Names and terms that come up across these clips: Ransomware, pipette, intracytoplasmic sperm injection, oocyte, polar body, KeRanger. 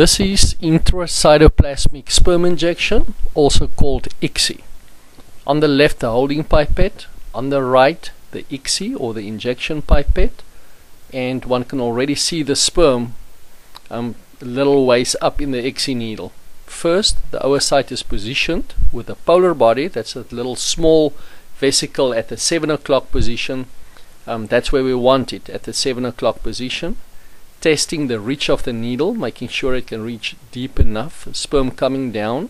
This is intracytoplasmic sperm injection, also called ICSI. On the left, the holding pipette. On the right, the ICSI or the injection pipette. And one can already see the sperm a little ways up in the ICSI needle. First, the oocyte is positioned with the polar body. That's that little small vesicle at the 7 o'clock position. That's where we want it, at the 7 o'clock position. Testing the reach of the needle, making sure it can reach deep enough. Sperm coming down,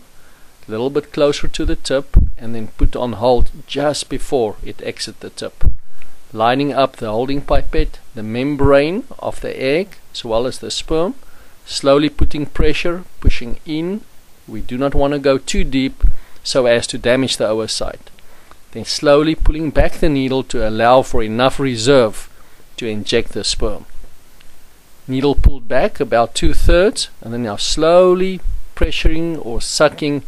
a little bit closer to the tip, and then put on hold just before it exits the tip. Lining up the holding pipette, the membrane of the egg, as well as the sperm, slowly putting pressure, pushing in. We do not want to go too deep so as to damage the oocyte. Then slowly pulling back the needle to allow for enough reserve to inject the sperm. Needle pulled back about 2/3, and then now slowly pressuring or sucking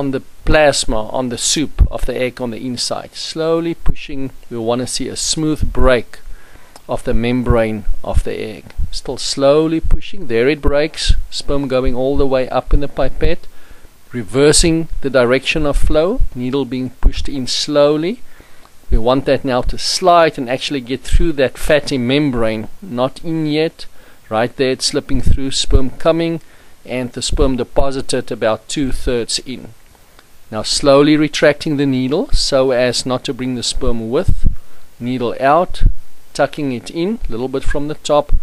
on the plasma, on the soup of the egg on the inside. Slowly pushing. We want to see a smooth break of the membrane of the egg. Still slowly pushing. There it breaks. Sperm going all the way up in the pipette. Reversing the direction of flow. Needle being pushed in slowly. We want that now to slide and actually get through that fatty membrane. Not in yet. Right there it's slipping through. Sperm coming, and the sperm deposited about 2/3 in. Now slowly retracting the needle so as not to bring the sperm with. Needle out. Tucking it in. A little bit from the top. A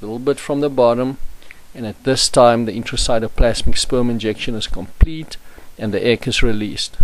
little bit from the bottom. And at this time the intracytoplasmic sperm injection is complete and the egg is released.